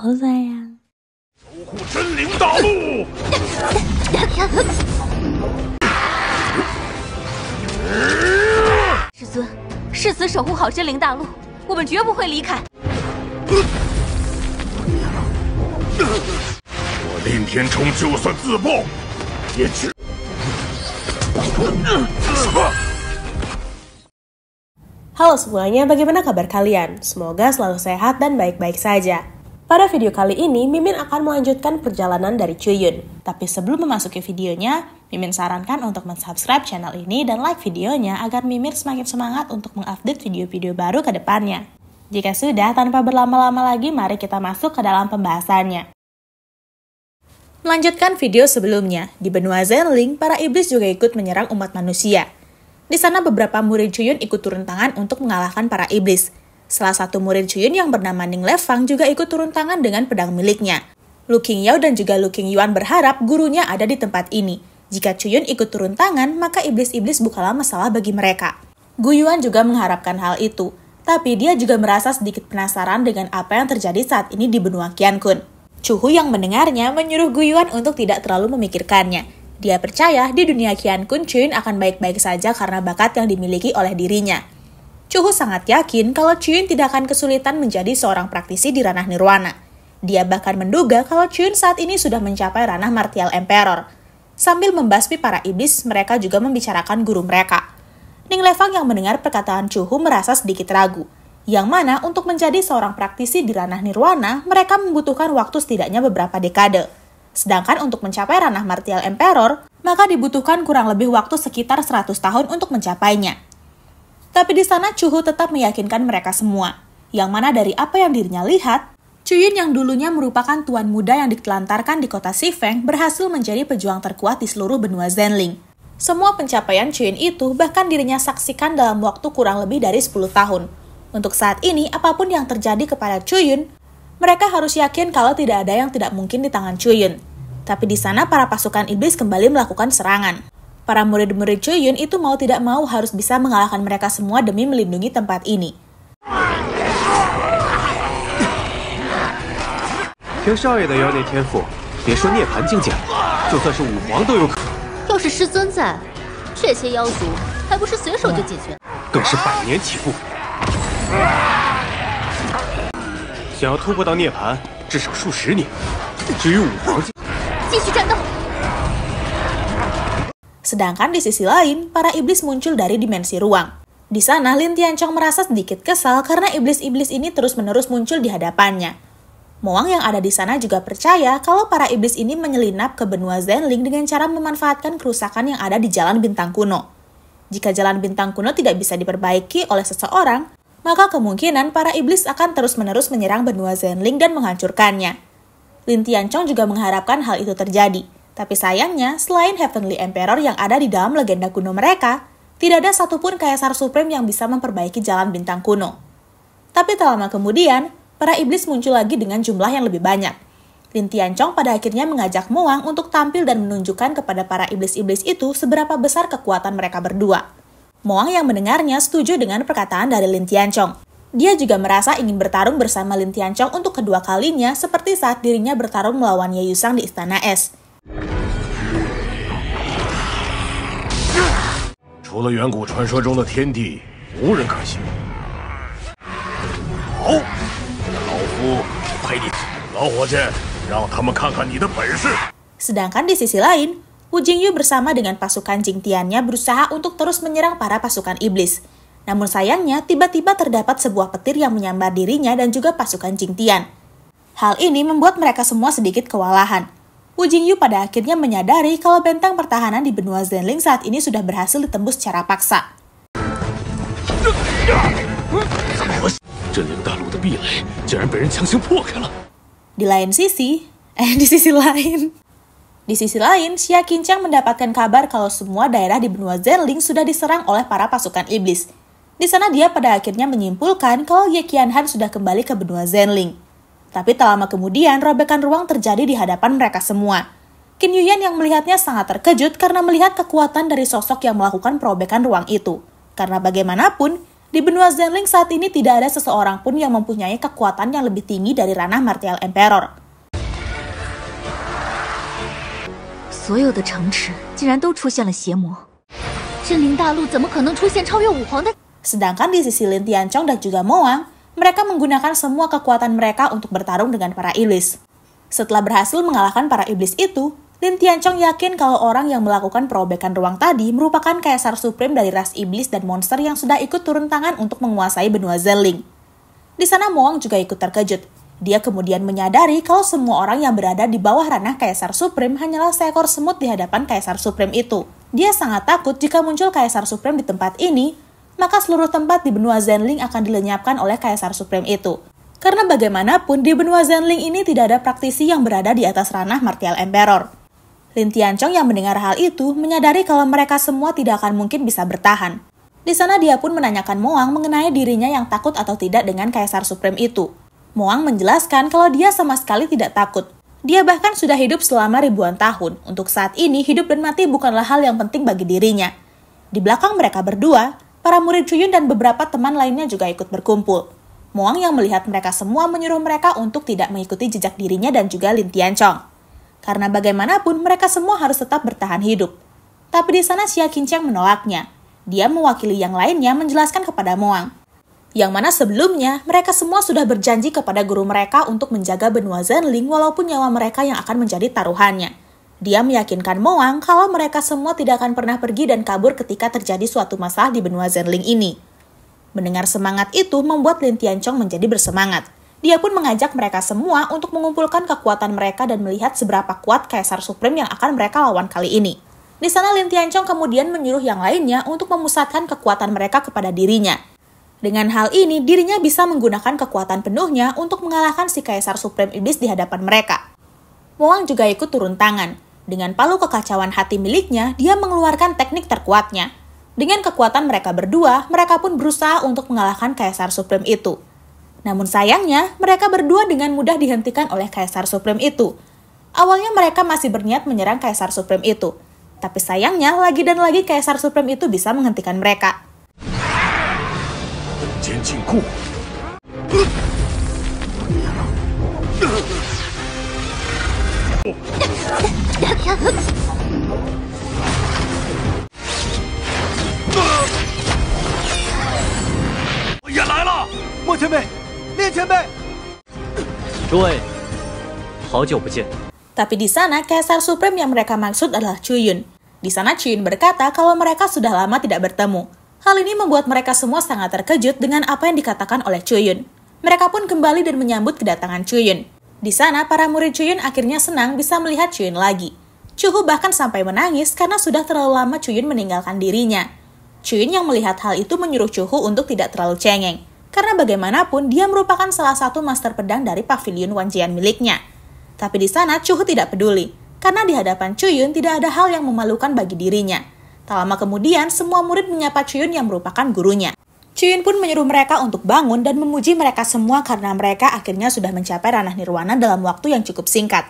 头发呀！守护真灵大陆！世尊，誓死守护好真灵大陆，我们绝不会离开。我林天冲就算自爆，也只……Halo semuanya, bagaimana kabar kalian? Semoga selalu sehat dan baik-baik saja. Pada video kali ini, Mimin akan melanjutkan perjalanan dari Chu Yun. Tapi sebelum memasuki videonya, Mimin sarankan untuk mensubscribe channel ini dan like videonya agar Mimin semakin semangat untuk mengupdate video-video baru ke depannya. Jika sudah, tanpa berlama-lama lagi, mari kita masuk ke dalam pembahasannya. Melanjutkan video sebelumnya, di benua Zhenling, para iblis juga ikut menyerang umat manusia. Di sana beberapa murid Chu Yun ikut turun tangan untuk mengalahkan para iblis. Salah satu murid Chu Yun yang bernama Ning Lefang juga ikut turun tangan dengan pedang miliknya. Lu Qingyao dan juga Lu Qingyuan berharap gurunya ada di tempat ini. Jika Chu Yun ikut turun tangan, maka iblis-iblis bukanlah masalah bagi mereka. Gu Yuan juga mengharapkan hal itu, tapi dia juga merasa sedikit penasaran dengan apa yang terjadi saat ini di benua Qiankun. Chu Hu yang mendengarnya menyuruh Gu Yuan untuk tidak terlalu memikirkannya. Dia percaya di dunia Qiankun, Chu Yun akan baik-baik saja karena bakat yang dimiliki oleh dirinya. Chu Hu sangat yakin kalau Chu Yun tidak akan kesulitan menjadi seorang praktisi di ranah nirwana. Dia bahkan menduga kalau Chu Yun saat ini sudah mencapai ranah Martial Emperor. Sambil membasmi para iblis, mereka juga membicarakan guru mereka. Ning Lefang yang mendengar perkataan Chu Hu merasa sedikit ragu. Yang mana untuk menjadi seorang praktisi di ranah nirwana, mereka membutuhkan waktu setidaknya beberapa dekade. Sedangkan untuk mencapai ranah Martial Emperor, maka dibutuhkan kurang lebih waktu sekitar 100 tahun untuk mencapainya. Tapi di sana Chu Hu tetap meyakinkan mereka semua, yang mana dari apa yang dirinya lihat, Chu Yun yang dulunya merupakan tuan muda yang ditelantarkan di kota Sifeng berhasil menjadi pejuang terkuat di seluruh benua Zhenling. Semua pencapaian Chu Yun itu bahkan dirinya saksikan dalam waktu kurang lebih dari 10 tahun. Untuk saat ini, apapun yang terjadi kepada Chu Yun, mereka harus yakin kalau tidak ada yang tidak mungkin di tangan Chu Yun. Tapi di sana para pasukan iblis kembali melakukan serangan. Para murid-murid Chu Yun itu mau tidak mau harus bisa mengalahkan mereka semua demi melindungi tempat ini. Sedangkan di sisi lain, para iblis muncul dari dimensi ruang. Di sana, Lin Tianchong merasa sedikit kesal karena iblis-iblis ini terus-menerus muncul di hadapannya. Mo Wang yang ada di sana juga percaya kalau para iblis ini menyelinap ke benua Zhenling dengan cara memanfaatkan kerusakan yang ada di Jalan Bintang Kuno. Jika Jalan Bintang Kuno tidak bisa diperbaiki oleh seseorang, maka kemungkinan para iblis akan terus-menerus menyerang benua Zhenling dan menghancurkannya. Lin Tianchong juga mengharapkan hal itu terjadi. Tapi sayangnya, selain Heavenly Emperor yang ada di dalam legenda kuno mereka, tidak ada satupun Kaisar Supreme yang bisa memperbaiki Jalan Bintang Kuno. Tapi tak lama kemudian, para iblis muncul lagi dengan jumlah yang lebih banyak. Lin Tianchong pada akhirnya mengajak Mo Wang untuk tampil dan menunjukkan kepada para iblis-iblis itu seberapa besar kekuatan mereka berdua. Mo Wang yang mendengarnya setuju dengan perkataan dari Lin Tianchong. Dia juga merasa ingin bertarung bersama Lin Tianchong untuk kedua kalinya seperti saat dirinya bertarung melawan Ye Yu Shang di Istana Es. Sedangkan di sisi lain, Wu Jingyu bersama dengan pasukan Jing Tiannya berusaha untuk terus menyerang para pasukan iblis. Namun sayangnya, tiba-tiba terdapat sebuah petir yang menyambar dirinya dan juga pasukan Jing Tian. Hal ini membuat mereka semua sedikit kewalahan. Wu Jingyu pada akhirnya menyadari kalau bentang pertahanan di benua Zhenling saat ini sudah berhasil ditembus secara paksa. Di sisi lain, Xia Qingcheng mendapatkan kabar kalau semua daerah di benua Zhenling sudah diserang oleh para pasukan iblis. Di sana dia pada akhirnya menyimpulkan kalau Ye Qianhan sudah kembali ke benua Zhenling. Tapi tak lama kemudian, robekan ruang terjadi di hadapan mereka semua. Qin Yuyan yang melihatnya sangat terkejut karena melihat kekuatan dari sosok yang melakukan perobekan ruang itu. Karena bagaimanapun, Di benua Zhenling saat ini tidak ada seseorang pun yang mempunyai kekuatan yang lebih tinggi dari ranah Martial Emperor. Sedangkan di sisi Lin Tianchong dan juga Mo Wang, mereka menggunakan semua kekuatan mereka untuk bertarung dengan para iblis. Setelah berhasil mengalahkan para iblis itu, Lin Tianchong yakin kalau orang yang melakukan perobekan ruang tadi merupakan kaisar supreme dari ras iblis dan monster yang sudah ikut turun tangan untuk menguasai benua Zhenling. Di sana Mo Wang juga ikut terkejut. Dia kemudian menyadari kalau semua orang yang berada di bawah ranah kaisar supreme hanyalah seekor semut di hadapan kaisar supreme itu. Dia sangat takut jika muncul kaisar supreme di tempat ini, maka seluruh tempat di benua Zhenling akan dilenyapkan oleh kaisar supreme itu. Karena bagaimanapun di benua Zhenling ini tidak ada praktisi yang berada di atas ranah Martial Emperor. Lin Tianchong yang mendengar hal itu menyadari kalau mereka semua tidak akan mungkin bisa bertahan. Di sana dia pun menanyakan Mo Wang mengenai dirinya yang takut atau tidak dengan Kaisar Supreme itu. Mo Wang menjelaskan kalau dia sama sekali tidak takut. Dia bahkan sudah hidup selama ribuan tahun. Untuk saat ini hidup dan mati bukanlah hal yang penting bagi dirinya. Di belakang mereka berdua, para murid Chu Yun dan beberapa teman lainnya juga ikut berkumpul. Mo Wang yang melihat mereka semua menyuruh mereka untuk tidak mengikuti jejak dirinya dan juga Lin Tianchong. Karena bagaimanapun mereka semua harus tetap bertahan hidup. Tapi di sana Xia Qincang menolaknya. Dia mewakili yang lainnya menjelaskan kepada Mo Wang. Yang mana sebelumnya mereka semua sudah berjanji kepada guru mereka untuk menjaga benua Zhenling walaupun nyawa mereka yang akan menjadi taruhannya. Dia meyakinkan Mo Wang kalau mereka semua tidak akan pernah pergi dan kabur ketika terjadi suatu masalah di benua Zhenling ini. Mendengar semangat itu membuat Lin Tianchong menjadi bersemangat. Dia pun mengajak mereka semua untuk mengumpulkan kekuatan mereka dan melihat seberapa kuat Kaisar Supreme yang akan mereka lawan kali ini. Di sana Lin Tianchong kemudian menyuruh yang lainnya untuk memusatkan kekuatan mereka kepada dirinya. Dengan hal ini, dirinya bisa menggunakan kekuatan penuhnya untuk mengalahkan si Kaisar Supreme Iblis di hadapan mereka. Mo Wang juga ikut turun tangan. Dengan palu kekacauan hati miliknya, dia mengeluarkan teknik terkuatnya. Dengan kekuatan mereka berdua, mereka pun berusaha untuk mengalahkan Kaisar Supreme itu. Namun sayangnya, mereka berdua dengan mudah dihentikan oleh Kaisar Supreme itu. Awalnya mereka masih berniat menyerang Kaisar Supreme itu. Tapi sayangnya, lagi dan lagi Kaisar Supreme itu bisa menghentikan mereka. Tapi di sana, Kaisar Supreme yang mereka maksud adalah Chu Yun. Di sana Chu Yun berkata kalau mereka sudah lama tidak bertemu. Hal ini membuat mereka semua sangat terkejut dengan apa yang dikatakan oleh Chu Yun. Mereka pun kembali dan menyambut kedatangan Chu Yun. Di sana, para murid Chu Yun akhirnya senang bisa melihat Chu Yun lagi. Chu Hu bahkan sampai menangis karena sudah terlalu lama Chu Yun meninggalkan dirinya. Chu Yun yang melihat hal itu menyuruh Chu Hu untuk tidak terlalu cengeng. Karena bagaimanapun, dia merupakan salah satu master pedang dari Paviliun Wanjian miliknya. Tapi di sana, Chu Hu tidak peduli. Karena di hadapan Chu Yun tidak ada hal yang memalukan bagi dirinya. Tak lama kemudian, semua murid menyapa Chu Yun yang merupakan gurunya. Chu Yun pun menyuruh mereka untuk bangun dan memuji mereka semua karena mereka akhirnya sudah mencapai ranah nirwana dalam waktu yang cukup singkat.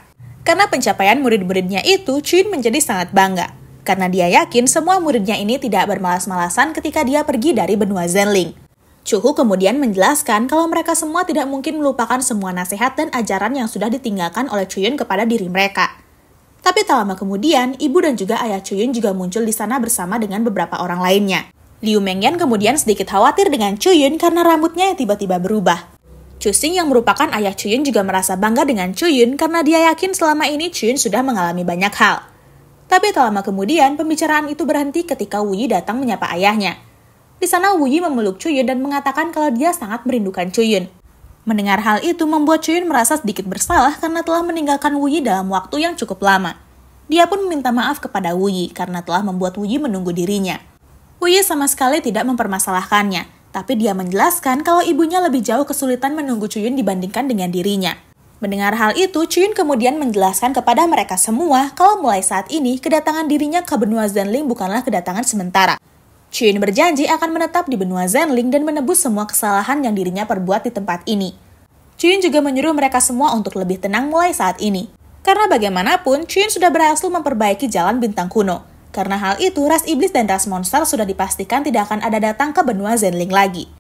Karena pencapaian murid-muridnya itu, Chu Yun menjadi sangat bangga. Karena dia yakin semua muridnya ini tidak bermalas-malasan ketika dia pergi dari benua Zhenling. Chu Hu kemudian menjelaskan kalau mereka semua tidak mungkin melupakan semua nasihat dan ajaran yang sudah ditinggalkan oleh Chu Yun kepada diri mereka. Tapi tak lama kemudian, ibu dan juga ayah Chu Yun juga muncul di sana bersama dengan beberapa orang lainnya. Liu Mengyan kemudian sedikit khawatir dengan Chu Yun karena rambutnya yang tiba-tiba berubah. Chu Sing yang merupakan ayah Chu Yun juga merasa bangga dengan Chu Yun karena dia yakin selama ini Chu Yun sudah mengalami banyak hal. Tapi tak lama kemudian, pembicaraan itu berhenti ketika Wuyi datang menyapa ayahnya. Di sana Wuyi memeluk Chu Yun dan mengatakan kalau dia sangat merindukan Chu Yun. Mendengar hal itu membuat Chu Yun merasa sedikit bersalah karena telah meninggalkan Wuyi dalam waktu yang cukup lama. Dia pun meminta maaf kepada Wuyi karena telah membuat Wuyi menunggu dirinya. Wuyi sama sekali tidak mempermasalahkannya, tapi dia menjelaskan kalau ibunya lebih jauh kesulitan menunggu Chu Yun dibandingkan dengan dirinya. Mendengar hal itu, Chu Yun kemudian menjelaskan kepada mereka semua kalau mulai saat ini kedatangan dirinya ke benua Zhenling bukanlah kedatangan sementara. Chu Yun berjanji akan menetap di benua Zhenling dan menebus semua kesalahan yang dirinya perbuat di tempat ini. Chu Yun juga menyuruh mereka semua untuk lebih tenang mulai saat ini. Karena bagaimanapun, Chu Yun sudah berhasil memperbaiki jalan bintang kuno. Karena hal itu, ras iblis dan ras monster sudah dipastikan tidak akan ada datang ke benua Zhenling lagi.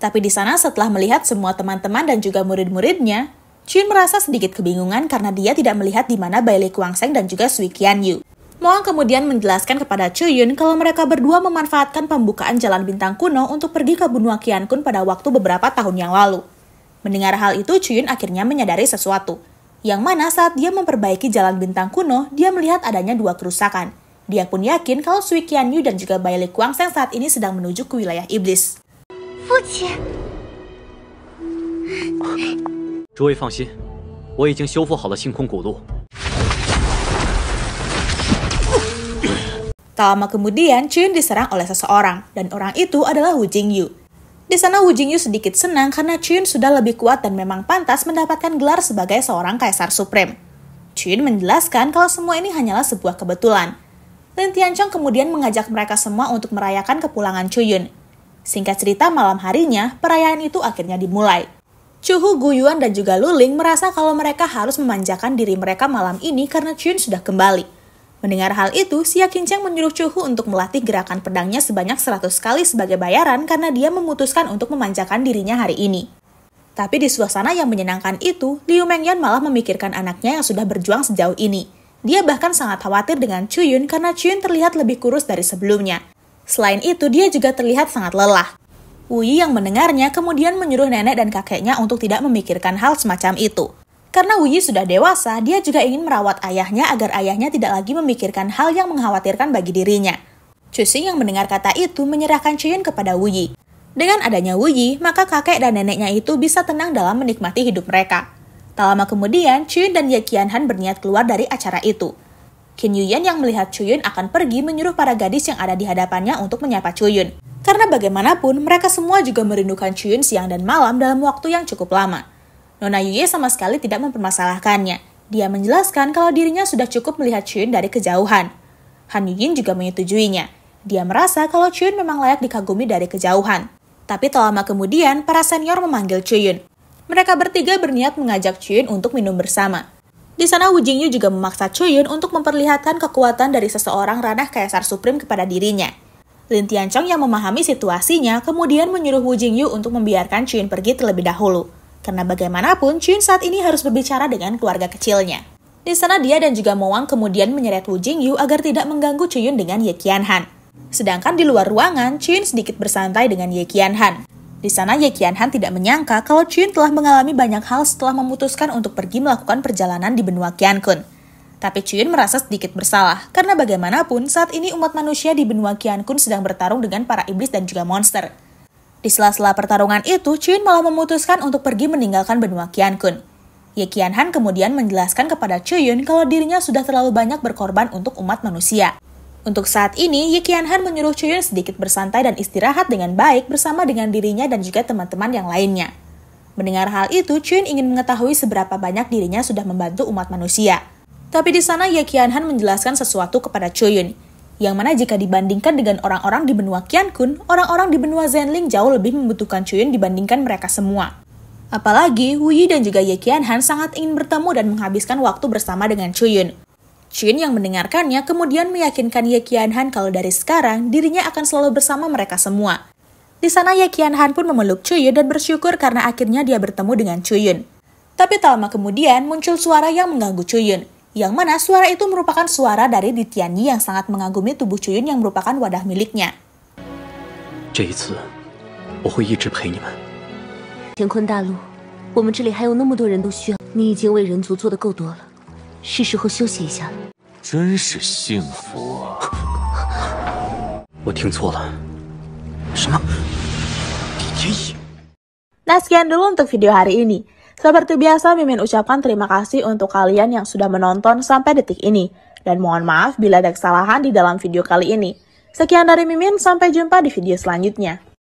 Tapi di sana setelah melihat semua teman-teman dan juga murid-muridnya, Chu Yun merasa sedikit kebingungan karena dia tidak melihat di mana Bai Le Kuangsheng dan juga Sui Qianyu. Mo Wang kemudian menjelaskan kepada Chu Yun kalau mereka berdua memanfaatkan pembukaan jalan bintang kuno untuk pergi ke benua Qiankun pada waktu beberapa tahun yang lalu. Mendengar hal itu, Chu Yun akhirnya menyadari sesuatu. Yang mana saat dia memperbaiki jalan bintang kuno, dia melihat adanya dua kerusakan. Dia pun yakin kalau Sui Qianyu dan juga Bai Le Kuangsheng saat ini sedang menuju ke wilayah iblis. Fuji. Cuy, fangxin. Saya sudah menyembuhkan. Tak lama kemudian, Chu Yun diserang oleh seseorang, dan orang itu adalah Wu Jingyu. Di sana Wu Jingyu sedikit senang karena Chu Yun sudah lebih kuat dan memang pantas mendapatkan gelar sebagai seorang kaisar supreme. Chu Yun menjelaskan kalau semua ini hanyalah sebuah kebetulan. Lin Tianchong kemudian mengajak mereka semua untuk merayakan kepulangan Chu Yun. Singkat cerita, malam harinya, perayaan itu akhirnya dimulai. Chu Hu, Gu Yuan, dan juga Lu Ling merasa kalau mereka harus memanjakan diri mereka malam ini karena Chu Yun sudah kembali. Mendengar hal itu, Xia Qingcheng menyuruh Chu Hu untuk melatih gerakan pedangnya sebanyak 100 kali sebagai bayaran karena dia memutuskan untuk memanjakan dirinya hari ini. Tapi di suasana yang menyenangkan itu, Liu Mengyan malah memikirkan anaknya yang sudah berjuang sejauh ini. Dia bahkan sangat khawatir dengan Chu Yun karena Chu Yun terlihat lebih kurus dari sebelumnya. Selain itu, dia juga terlihat sangat lelah. Wuyi yang mendengarnya kemudian menyuruh nenek dan kakeknya untuk tidak memikirkan hal semacam itu. Karena Wuyi sudah dewasa, dia juga ingin merawat ayahnya agar ayahnya tidak lagi memikirkan hal yang mengkhawatirkan bagi dirinya. Chu Sing yang mendengar kata itu menyerahkan Chu Yun kepada Wuyi. Dengan adanya Wuyi, maka kakek dan neneknya itu bisa tenang dalam menikmati hidup mereka. Tak lama kemudian, Chu Yun dan Ye Qianhan berniat keluar dari acara itu. Qin Yuyan yang melihat Chu Yun akan pergi menyuruh para gadis yang ada di hadapannya untuk menyapa Chu Yun. Karena bagaimanapun, mereka semua juga merindukan Chu Yun siang dan malam dalam waktu yang cukup lama. Nona Yue sama sekali tidak mempermasalahkannya. Dia menjelaskan kalau dirinya sudah cukup melihat Chu Yun dari kejauhan. Han Yuyin juga menyetujuinya. Dia merasa kalau Chu Yun memang layak dikagumi dari kejauhan. Tapi tak lama kemudian, para senior memanggil Chu Yun. Mereka bertiga berniat mengajak Chu Yun untuk minum bersama. Di sana Wu Jingyu juga memaksa Chu Yun untuk memperlihatkan kekuatan dari seseorang ranah kaisar supreme kepada dirinya. Lin Tianchong yang memahami situasinya kemudian menyuruh Wu Jingyu untuk membiarkan Chu Yun pergi terlebih dahulu. Karena bagaimanapun, Chu Yun saat ini harus berbicara dengan keluarga kecilnya. Di sana dia dan juga Mo Wang kemudian menyeret Wu Jingyu agar tidak mengganggu Chu Yun dengan Ye Qianhan. Sedangkan di luar ruangan, Chu Yun sedikit bersantai dengan Ye Qianhan. Di sana Ye Qianhan tidak menyangka kalau Chu Yun telah mengalami banyak hal setelah memutuskan untuk pergi melakukan perjalanan di benua Qiankun. Tapi Chu Yun merasa sedikit bersalah, karena bagaimanapun saat ini umat manusia di benua Qiankun sedang bertarung dengan para iblis dan juga monster. Di sela-sela pertarungan itu, Chu Yun malah memutuskan untuk pergi meninggalkan benua Qiankun. Ye Qianhan kemudian menjelaskan kepada Chu Yun kalau dirinya sudah terlalu banyak berkorban untuk umat manusia. Untuk saat ini, Ye Qianhan menyuruh Chu Yun sedikit bersantai dan istirahat dengan baik bersama dengan dirinya dan juga teman-teman yang lainnya. Mendengar hal itu, Chu Yun ingin mengetahui seberapa banyak dirinya sudah membantu umat manusia. Tapi di sana Ye Qianhan menjelaskan sesuatu kepada Chu Yun, yang mana jika dibandingkan dengan orang-orang di benua Qiankun, orang-orang di benua Zhenling jauh lebih membutuhkan Chu Yun dibandingkan mereka semua. Apalagi Wuyi dan juga Ye Qianhan sangat ingin bertemu dan menghabiskan waktu bersama dengan Chu Yun. Chu Yun yang mendengarkannya kemudian meyakinkan Ye Qianhan kalau dari sekarang dirinya akan selalu bersama mereka semua. Di sana Ye Qianhan pun memeluk Chu Yun dan bersyukur karena akhirnya dia bertemu dengan Chu Yun. Tapi tak lama kemudian muncul suara yang mengganggu Chu Yun, yang mana suara itu merupakan suara dari Dityan Yi yang sangat mengagumi tubuh Chu Yun yang merupakan wadah miliknya. Kali ini, saya akan terus bersama kalian. Qiankun Dalu, kita di sini ada banyak orang yang butuh. Kamu sudah membantu orang banyak. Sudah waktunya istirahat. Benar-benar bahagia. Aku salah. Apa? Dityan Yi. Nah, sekian dulu untuk video hari ini. Seperti biasa, Mimin ucapkan terima kasih untuk kalian yang sudah menonton sampai detik ini. Dan mohon maaf bila ada kesalahan di dalam video kali ini. Sekian dari Mimin, sampai jumpa di video selanjutnya.